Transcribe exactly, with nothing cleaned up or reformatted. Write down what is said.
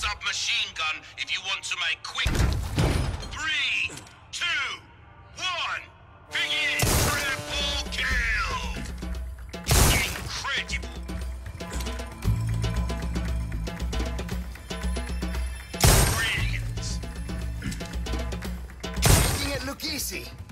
submachine gun if you want to make quick. Three, two, one, begin! Triple kill! Incredible! Brilliant! Making it look easy.